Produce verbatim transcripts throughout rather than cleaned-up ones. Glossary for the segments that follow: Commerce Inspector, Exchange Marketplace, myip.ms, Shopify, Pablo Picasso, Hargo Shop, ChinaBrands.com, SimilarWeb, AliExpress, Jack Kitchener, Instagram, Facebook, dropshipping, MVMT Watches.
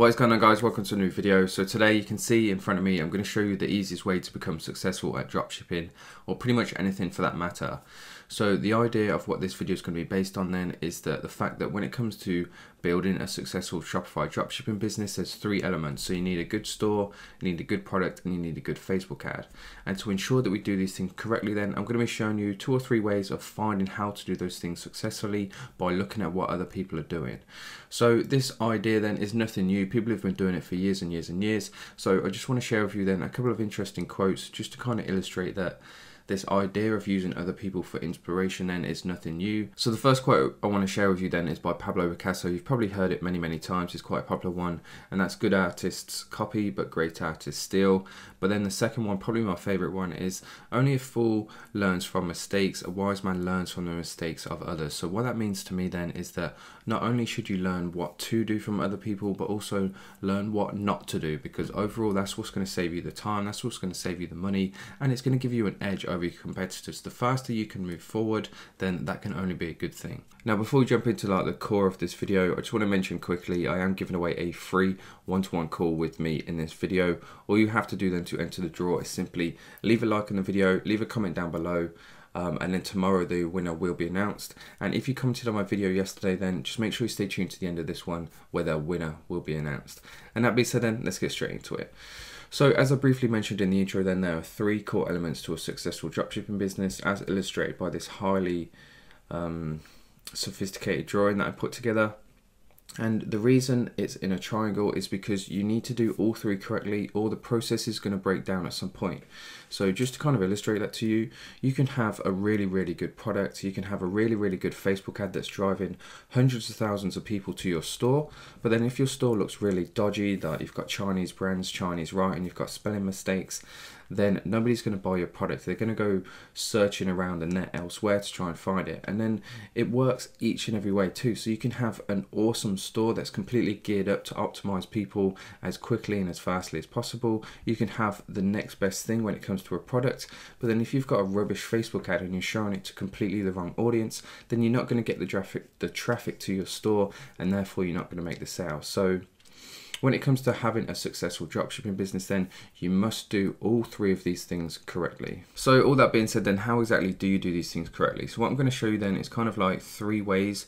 What is going on, guys? Welcome to a new video. So today you can see in front of me, I'm going to show you the easiest way to become successful at dropshipping, or pretty much anything for that matter. So the idea of what this video is going to be based on then is that the fact that when it comes to building a successful Shopify dropshipping business, there's three elements. So you need a good store, you need a good product, and you need a good Facebook ad. And to ensure that we do these things correctly, then I'm going to be showing you two or three ways of finding how to do those things successfully by looking at what other people are doing. So this idea then is nothing new. People have been doing it for years and years and years. So I just want to share with you then a couple of interesting quotes just to kind of illustrate that this idea of using other people for inspiration then is nothing new. So the first quote I want to share with you then is by Pablo Picasso. You've probably heard it many, many times. It's quite a popular one, and that's good artists copy, but great artists steal. But then the second one, probably my favorite one, is only a fool learns from mistakes. A wise man learns from the mistakes of others. So what that means to me then is that not only should you learn what to do from other people, but also learn what not to do, because overall that's what's going to save you the time, that's what's going to save you the money, and it's going to give you an edge over your competitors. The faster you can move forward, then that can only be a good thing. Now, before we jump into like the core of this video, I just want to mention quickly, I am giving away a free one-to-one call with me in this video. All you have to do then to enter the draw is simply leave a like on the video, leave a comment down below, Um, and then tomorrow the winner will be announced. And if you commented on my video yesterday, then just make sure you stay tuned to the end of this one where the winner will be announced. And that being said then, let's get straight into it. So as I briefly mentioned in the intro then, there are three core elements to a successful dropshipping business, as illustrated by this highly um, sophisticated drawing that I put together. And the reason it's in a triangle is because you need to do all three correctly, or the process is going to break down at some point. So just to kind of illustrate that to you, you can have a really, really good product. You can have a really, really good Facebook ad that's driving hundreds of thousands of people to your store. But then if your store looks really dodgy, that you've got Chinese brands, Chinese writing, you've got spelling mistakes, then nobody's going to buy your product. They're going to go searching around the net elsewhere to try and find it. And then it works each and every way too. So you can have an awesome store that's completely geared up to optimize people as quickly and as fastly as possible. You can have the next best thing when it comes to a product, but then if you've got a rubbish Facebook ad and you're showing it to completely the wrong audience, then you're not going to get the traffic, the traffic to your store, and therefore you're not going to make the sale. So when it comes to having a successful dropshipping business, then you must do all three of these things correctly. So all that being said then, how exactly do you do these things correctly? So what I'm going to show you then is kind of like three ways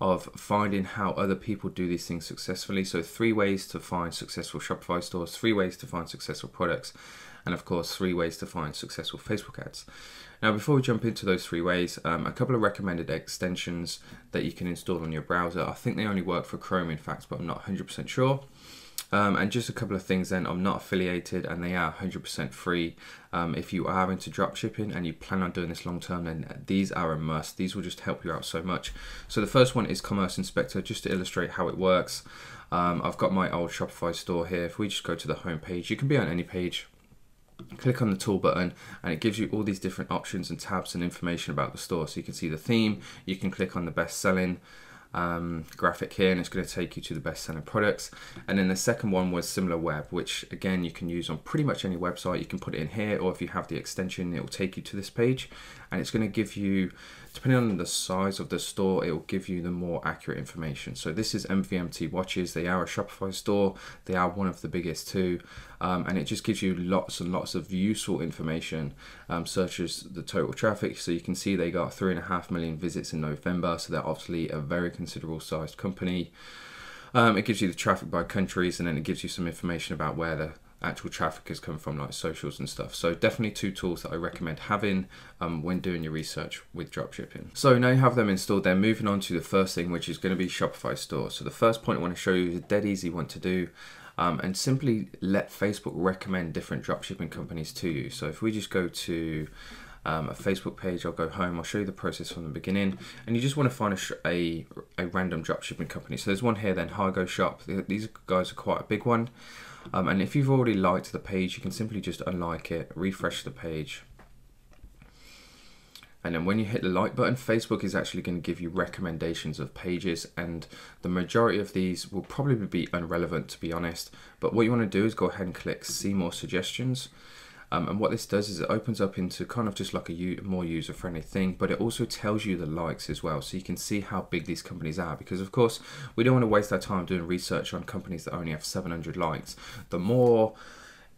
of finding how other people do these things successfully. So three ways to find successful Shopify stores, three ways to find successful products, and of course three ways to find successful Facebook ads. Now before we jump into those three ways, um, a couple of recommended extensions that you can install on your browser. I think they only work for Chrome in fact, but I'm not one hundred percent sure. Um, and just a couple of things then, I'm not affiliated and they are one hundred percent free. Um, if you are into dropshipping and you plan on doing this long term, then these are a must. These will just help you out so much. So the first one is Commerce Inspector, just to illustrate how it works. Um, I've got my old Shopify store here. If we just go to the home page, you can be on any page. Click on the tool button and it gives you all these different options and tabs and information about the store. So you can see the theme, you can click on the best selling um, graphic here and it's going to take you to the best selling products. And then the second one was SimilarWeb, which again you can use on pretty much any website. You can put it in here, or if you have the extension it will take you to this page, and it's going to give you, depending on the size of the store, it will give you the more accurate information. So this is M V M T Watches. They are a Shopify store. They are one of the biggest too. Um, and it just gives you lots and lots of useful information, um, searches the total traffic. So you can see they got three and a half million visits in November. So they're obviously a very considerable sized company. Um, it gives you the traffic by countries, and then it gives you some information about where the actual traffic has come from, like socials and stuff. So definitely two tools that I recommend having um, when doing your research with dropshipping. So now you have them installed, then moving on to the first thing, which is going to be Shopify store. So the first point I want to show you is a dead easy one to do, um, and simply let Facebook recommend different dropshipping companies to you. So if we just go to Um, a Facebook page, I'll go home, I'll show you the process from the beginning, and you just want to find a, sh a, a random dropshipping company. So there's one here then, Hargo Shop. These guys are quite a big one, um, and if you've already liked the page, you can simply just unlike it, refresh the page, and then when you hit the like button, Facebook is actually going to give you recommendations of pages, and the majority of these will probably be irrelevant to be honest, but what you want to do is go ahead and click see more suggestions. Um, and what this does is it opens up into kind of just like a u more user-friendly thing, but it also tells you the likes as well, so you can see how big these companies are, because of course we don't want to waste our time doing research on companies that only have seven hundred likes. The more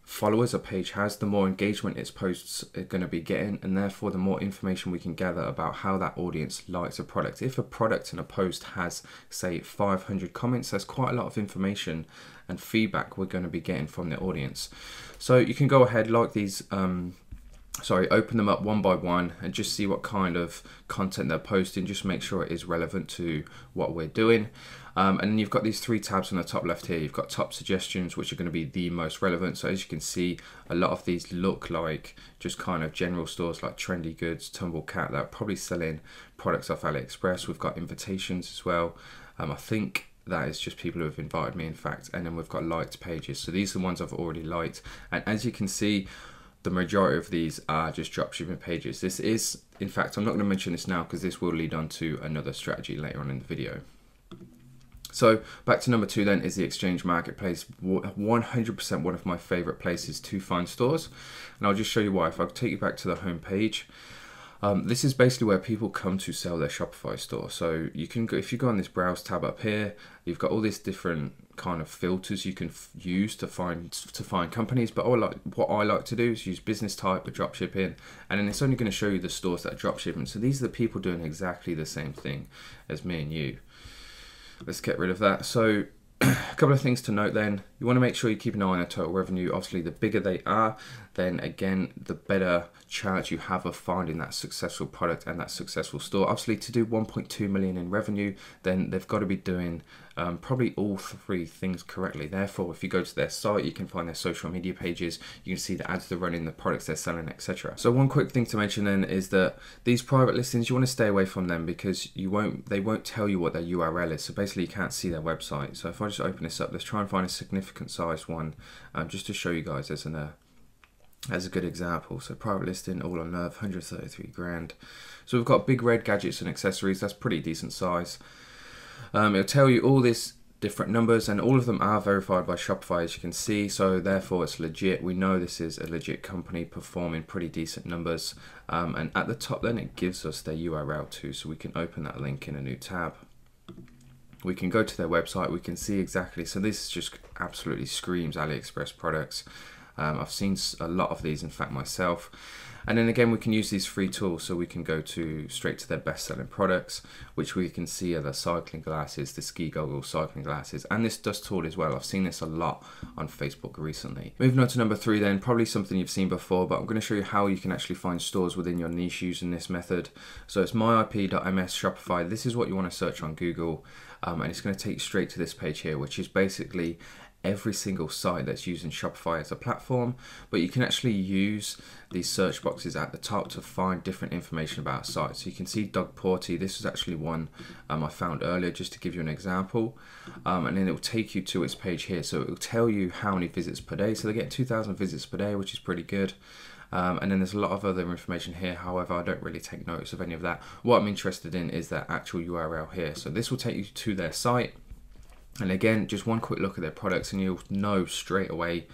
followers a page has, the more engagement its posts are going to be getting, and therefore the more information we can gather about how that audience likes a product. If a product and a post has, say, five hundred comments, that's quite a lot of information and feedback we're going to be getting from the audience. So you can go ahead, like these, um, sorry, open them up one by one and just see what kind of content they're posting, just make sure it is relevant to what we're doing. Um, and then you've got these three tabs on the top left here. You've got top suggestions, which are going to be the most relevant. So as you can see, a lot of these look like just kind of general stores like Trendy Goods, Tumble Cat, that are probably selling products off AliExpress. We've got invitations as well. Um, I think that is just people who have invited me, in fact. And then we've got liked pages. So these are the ones I've already liked. And as you can see, the majority of these are just dropshipping pages. This is, in fact, I'm not going to mention this now because this will lead on to another strategy later on in the video. So back to number two then is the Exchange Marketplace, one hundred percent one of my favorite places to find stores. And I'll just show you why. If I take you back to the home page, um, this is basically where people come to sell their Shopify store. So you can go, if you go on this browse tab up here, you've got all these different kind of filters you can f use to find to find companies. But all I like, what I like to do is use business type for dropshipping, and then it's only going to show you the stores that are dropshipping. So these are the people doing exactly the same thing as me and you. Let's get rid of that. So a couple of things to note then. You want to make sure you keep an eye on their total revenue. Obviously, the bigger they are, then again, the better chance you have of finding that successful product and that successful store. Obviously, to do one point two million in revenue, then they've got to be doing um, probably all three things correctly. Therefore, if you go to their site, you can find their social media pages, you can see the ads they're running, the products they're selling, et cetera. So one quick thing to mention then is that these private listings, you want to stay away from them because you won't, they won't tell you what their U R L is. So basically, you can't see their website. So if I just open this up, let's try and find a significant sized one um, just to show you guys as, an, uh, as a good example. So private listing, all on earth, one hundred thirty-three grand. So we've got big red gadgets and accessories. That's pretty decent size. Um, it'll tell you all these different numbers, and all of them are verified by Shopify, as you can see. So therefore it's legit. We know this is a legit company performing pretty decent numbers. Um, and at the top then it gives us their U R L too. So we can open that link in a new tab. We can go to their website, we can see exactly, so this just absolutely screams AliExpress products. Um, I've seen a lot of these, in fact, myself. And then again, we can use these free tools, so we can go to straight to their best-selling products, which we can see are the cycling glasses, the ski goggles, cycling glasses, and this dust tool as well. I've seen this a lot on Facebook recently. Moving on to number three then, probably something you've seen before, but I'm going to show you how you can actually find stores within your niche using this method. So it's my I P dot M S Shopify. This is what you want to search on Google, um, and it's going to take you straight to this page here, which is basically every single site that's using Shopify as a platform, but you can actually use these search boxes at the top to find different information about sites. So you can see Dog Porty. This is actually one um, I found earlier, just to give you an example. Um, and then it will take you to its page here. So it will tell you how many visits per day. So they get two thousand visits per day, which is pretty good. Um, and then there's a lot of other information here. However, I don't really take notice of any of that. What I'm interested in is their actual U R L here. So this will take you to their site. And again, just one quick look at their products and you'll know straight away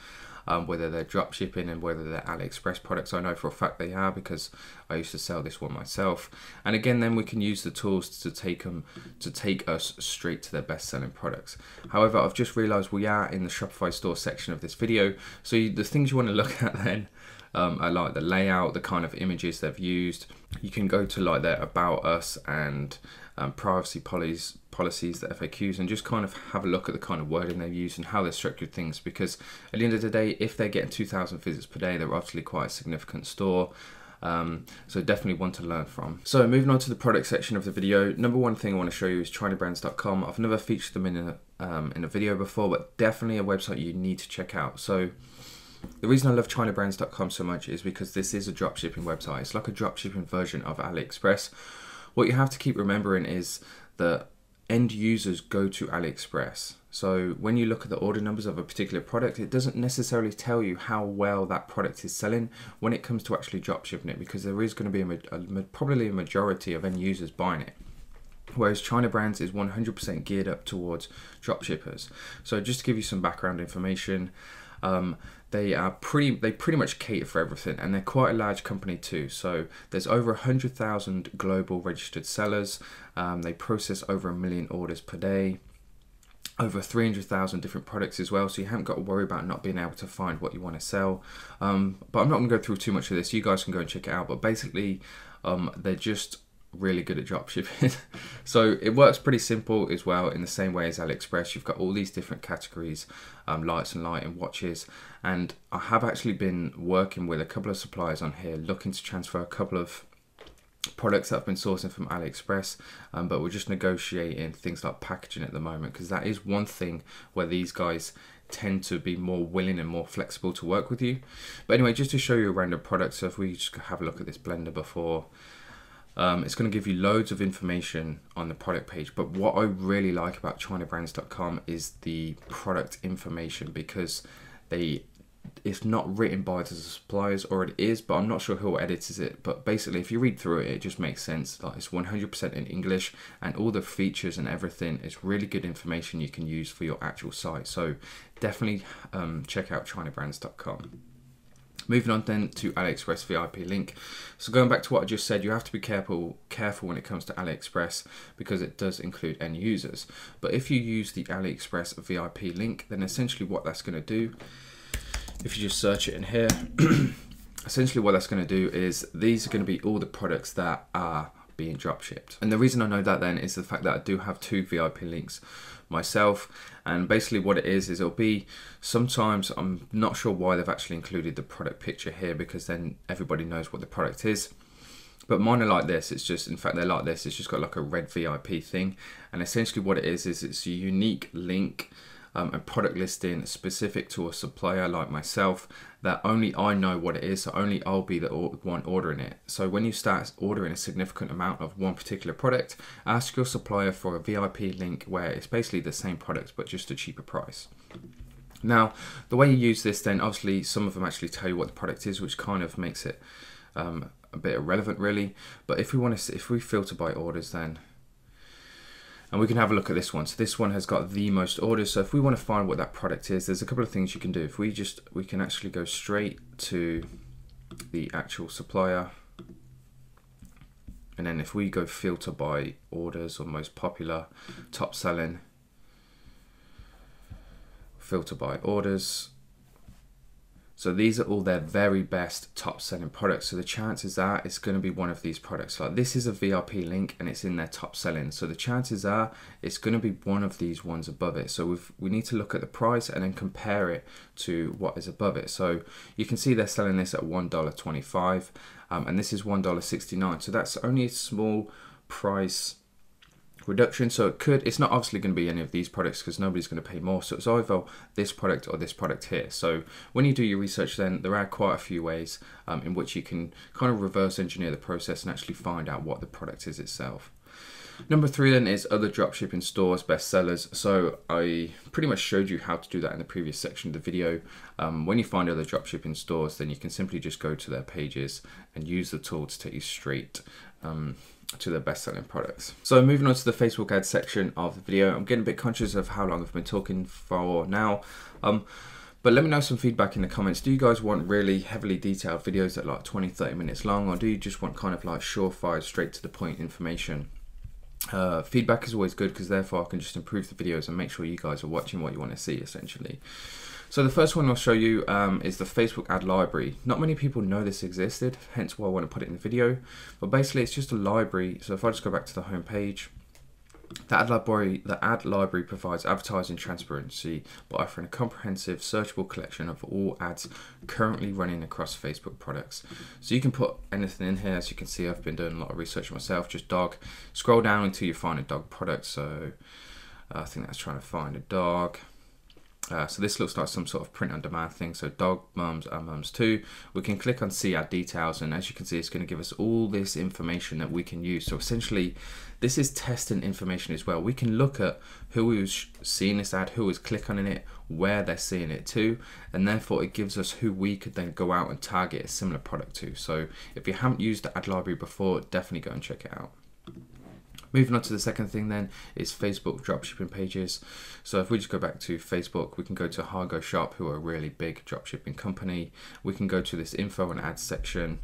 um, whether they're dropshipping and whether they're AliExpress products. I know for a fact they are because I used to sell this one myself. And again, then we can use the tools to take them to take us straight to their best-selling products. However, I've just realized we are in the Shopify store section of this video. So you, the things you want to look at then Um, I like the layout, the kind of images they've used. You can go to like their About Us and um, privacy policies, policies, the F A Qs, and just kind of have a look at the kind of wording they've used and how they've structured things. Because at the end of the day, if they're getting two thousand visits per day, they're obviously quite a significant store. Um, so definitely one to learn from. So moving on to the product section of the video, number one thing I want to show you is China Brands dot com. I've never featured them in a, um, in a video before, but definitely a website you need to check out. So the reason I love China Brands dot com so much is because this is a dropshipping website. It's like a dropshipping version of AliExpress. What you have to keep remembering is that end users go to AliExpress. So when you look at the order numbers of a particular product, it doesn't necessarily tell you how well that product is selling when it comes to actually dropshipping it, because there is going to be a, a, probably a majority of end users buying it. Whereas China Brands is one hundred percent geared up towards dropshippers. So just to give you some background information, Um, they are pretty, they pretty much cater for everything, and they're quite a large company too. So there's over one hundred thousand global registered sellers. Um, they process over a million orders per day, over three hundred thousand different products as well. So you haven't got to worry about not being able to find what you want to sell. Um, but I'm not gonna go through too much of this. You guys can go and check it out. But basically, um, they're just really good at dropshipping. So it works pretty simple as well, in the same way as AliExpress. You've got all these different categories, um, lights and lighting, watches. And I have actually been working with a couple of suppliers on here, looking to transfer a couple of products that I've been sourcing from AliExpress, um, but we're just negotiating things like packaging at the moment, because that is one thing where these guys tend to be more willing and more flexible to work with you. But anyway, just to show you a random product, so if we just have a look at this blender before, um, it's going to give you loads of information on the product page. But what I really like about China Brands dot com is the product information, because they it's not written by the suppliers, or it is, but I'm not sure who edits it. But basically, if you read through it, it just makes sense. Like, it's one hundred percent in English, and all the features and everything is really good information you can use for your actual site. So definitely um, check out China Brands dot com. Moving on then to AliExpress V I P link. So going back to what I just said, you have to be careful careful when it comes to AliExpress, because it does include end users. But if you use the AliExpress V I P link, then essentially what that's going to do, if you just search it in here, essentially what that's going to do is these are going to be all the products that are being drop shipped. And the reason I know that then is the fact that I do have two V I P links myself, and basically what it is is it'll be, sometimes I'm not sure why they've actually included the product picture here, because then everybody knows what the product is. But mine are like this, it's just, in fact they're like this, it's just got like a red V I P thing. And essentially what it is is it's a unique link, Um, a product listing specific to a supplier like myself, that only I know what it is, so only I'll be the one ordering it. So when you start ordering a significant amount of one particular product, ask your supplier for a V I P link where it's basically the same product but just a cheaper price. Now, the way you use this then, obviously some of them actually tell you what the product is, which kind of makes it um, a bit irrelevant really. But if we want to, if we filter by orders then, and we can have a look at this one. So this one has got the most orders. So if we want to find what that product is, there's a couple of things you can do. If we just, we can actually go straight to the actual supplier. And then if we go filter by orders or most popular, top selling, filter by orders. So these are all their very best top selling products. So the chances are it's going to be one of these products. Like, this is a V I P link and it's in their top selling. So the chances are it's going to be one of these ones above it. So we've, we need to look at the price and then compare it to what is above it. So you can see they're selling this at one dollar twenty-five um, and this is one dollar sixty-nine. So that's only a small price reduction. So it could, it's not obviously going to be any of these products because nobody's going to pay more. So it's either this product or this product here. So when you do your research then, there are quite a few ways um, in which you can kind of reverse engineer the process and actually find out what the product is itself. Number three then is other dropshipping stores, best sellers. So I pretty much showed you how to do that in the previous section of the video. Um, when you find other dropshipping stores, then you can simply just go to their pages and use the tool to take you straight um, to their best selling products. So moving on to the Facebook ad section of the video, I'm getting a bit conscious of how long I've been talking for now. Um, But let me know some feedback in the comments. Do you guys want really heavily detailed videos that are like twenty, thirty minutes long, or do you just want kind of like surefire, straight to the point information? Uh, feedback is always good, because therefore I can just improve the videos and make sure you guys are watching what you want to see essentially. So the first one I'll show you um, is the Facebook ad library. Not many people know this existed, hence why I want to put it in the video. But basically it's just a library. So if I just go back to the home page, the ad library, the ad library provides advertising transparency by offering a comprehensive searchable collection of all ads currently running across Facebook products. So you can put anything in here. As you can see, I've been doing a lot of research myself, just dog. Scroll down until you find a dog product. So uh, I think that's trying to find a dog. Uh, so this looks like some sort of print on demand thing. So dog mums and mums too. We can click on see our details, and as you can see, it's going to give us all this information that we can use. So essentially this is testing information as well. We can look at who is seeing this ad, who is clicking on it, where they're seeing it to, and therefore it gives us who we could then go out and target a similar product to. So if you haven't used the ad library before, definitely go and check it out. Moving on to the second thing then is Facebook dropshipping pages. So if we just go back to Facebook, we can go to Hargo Shop, who are a really big dropshipping company. We can go to this info and ads section.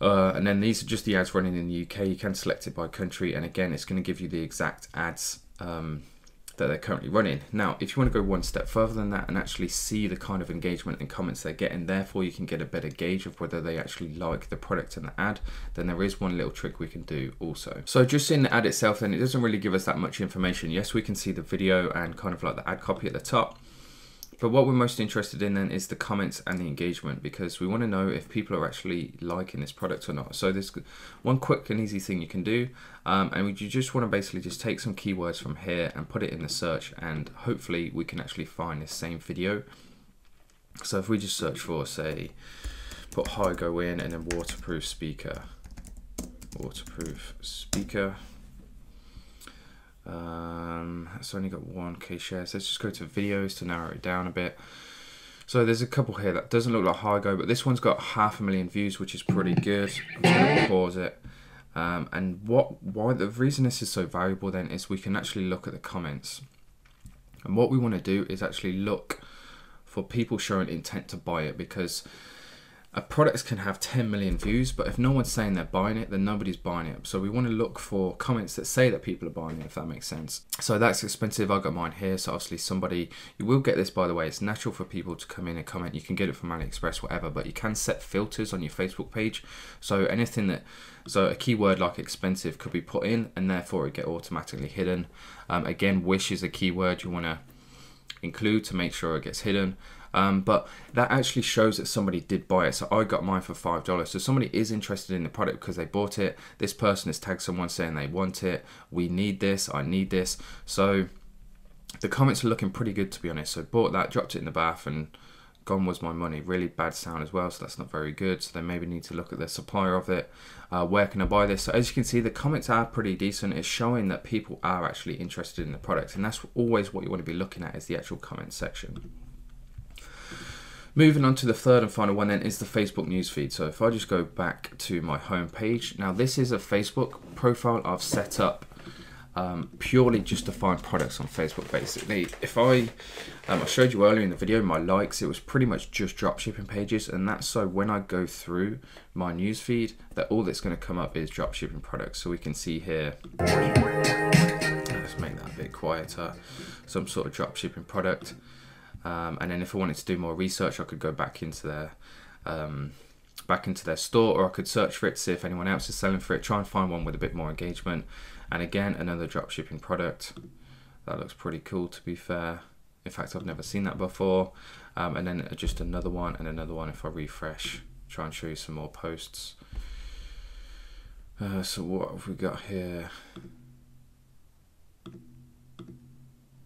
Uh, and then these are just the ads running in the U K. You can select it by country, and again, it's going to give you the exact ads um, that they're currently running. Now, if you want to go one step further than that and actually see the kind of engagement and comments they're getting, therefore you can get a better gauge of whether they actually like the product and the ad, then there is one little trick we can do also. So just in the ad itself, then it doesn't really give us that much information. Yes, we can see the video and kind of like the ad copy at the top. But what we're most interested in then is the comments and the engagement, because we want to know if people are actually liking this product or not. So there's one quick and easy thing you can do, um, and you just want to basically just take some keywords from here and put it in the search, and hopefully we can actually find this same video. So if we just search for, say, put Hargo in and then waterproof speaker, waterproof speaker. Um, it's only got one K shares. Let's just go to videos to narrow it down a bit. So there's a couple here that doesn't look like Hargo, but this one's got half a million views, which is pretty good. I'm just gonna pause it. Um, and what, why the reason this is so valuable then is we can actually look at the comments. And what we want to do is actually look for people showing intent to buy it, because a product can have ten million views, but if no one's saying they're buying it, then nobody's buying it. So we want to look for comments that say that people are buying it, if that makes sense. So that's expensive. I've got mine here. So obviously somebody, you will get this, by the way. It's natural for people to come in and comment. You can get it from AliExpress, whatever, but you can set filters on your Facebook page. So anything that, so a keyword like expensive could be put in, and therefore it get automatically hidden. Um, again, wish is a keyword you want to include to make sure it gets hidden. Um, but that actually shows that somebody did buy it. So I got mine for five dollars. So somebody is interested in the product because they bought it. This person has tagged someone saying they want it. We need this, I need this. So the comments are looking pretty good, to be honest. So bought that, dropped it in the bath, and gone was my money. Really bad sound as well, so that's not very good. So they maybe need to look at the supplier of it. Uh, where can I buy this? So as you can see, the comments are pretty decent. It's showing that people are actually interested in the product. And that's always what you want to be looking at, is the actual comment section. Moving on to the third and final one then is the Facebook newsfeed. So if I just go back to my home page, now this is a Facebook profile I've set up um, purely just to find products on Facebook basically. If I, um, I showed you earlier in the video, my likes, it was pretty much just dropshipping pages, and that's so when I go through my newsfeed, that all that's gonna come up is dropshipping products. So we can see here, let's make that a bit quieter, some sort of dropshipping product. Um, and then if I wanted to do more research, I could go back into their um, back into their store, or I could search for it, see if anyone else is selling for it, try and find one with a bit more engagement. And again, another dropshipping product. That looks pretty cool, to be fair. In fact, I've never seen that before. Um, and then just another one and another one. If I refresh, try and show you some more posts. Uh, so what have we got here?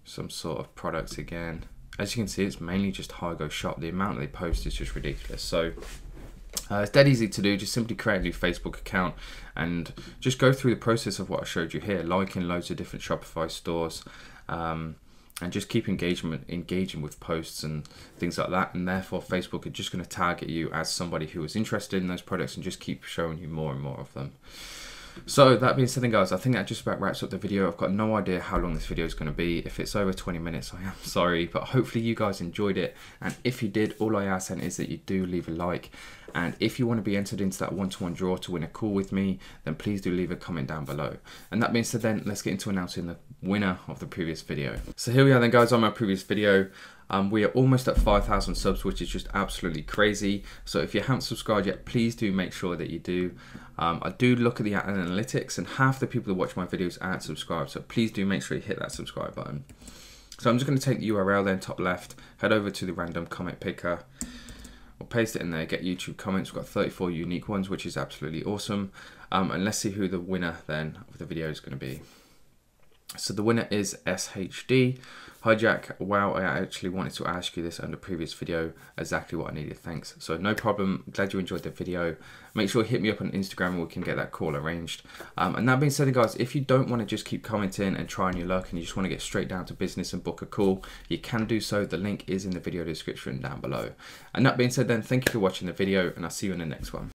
Some sort of product again. As you can see, it's mainly just Hargo Shop. The amount they post is just ridiculous. So uh, it's dead easy to do. Just simply create a new Facebook account and just go through the process of what I showed you here, liking loads of different Shopify stores, um, and just keep engagement, engaging with posts and things like that. And therefore, Facebook are just going to target you as somebody who is interested in those products and just keep showing you more and more of them. So that being said then, guys, I think that just about wraps up the video. I've got no idea how long this video is going to be. If it's over twenty minutes, I am sorry, but hopefully you guys enjoyed it. And if you did, all I ask then is that you do leave a like. And if you want to be entered into that one-to-one draw to win a call with me, then please do leave a comment down below. And that being said then, let's get into announcing the winner of the previous video. So here we are then, guys, on my previous video. Um, we are almost at five thousand subs, which is just absolutely crazy. So if you haven't subscribed yet, please do make sure that you do. Um, I do look at the analytics, and half the people that watch my videos aren't subscribed. So please do make sure you hit that subscribe button. So I'm just gonna take the U R L then, top left, head over to the random comment picker. We'll paste it in there, get YouTube comments. We've got thirty-four unique ones, which is absolutely awesome. Um, and let's see who the winner then of the video is gonna be. So the winner is S H D. Hi Jack, wow, I actually wanted to ask you this under previous video, exactly what I needed, thanks. So no problem, glad you enjoyed the video. Make sure you hit me up on Instagram and we can get that call arranged. Um, and that being said, guys, if you don't want to just keep commenting and trying your luck and you just want to get straight down to business and book a call, you can do so. The link is in the video description down below. And that being said then, thank you for watching the video and I'll see you in the next one.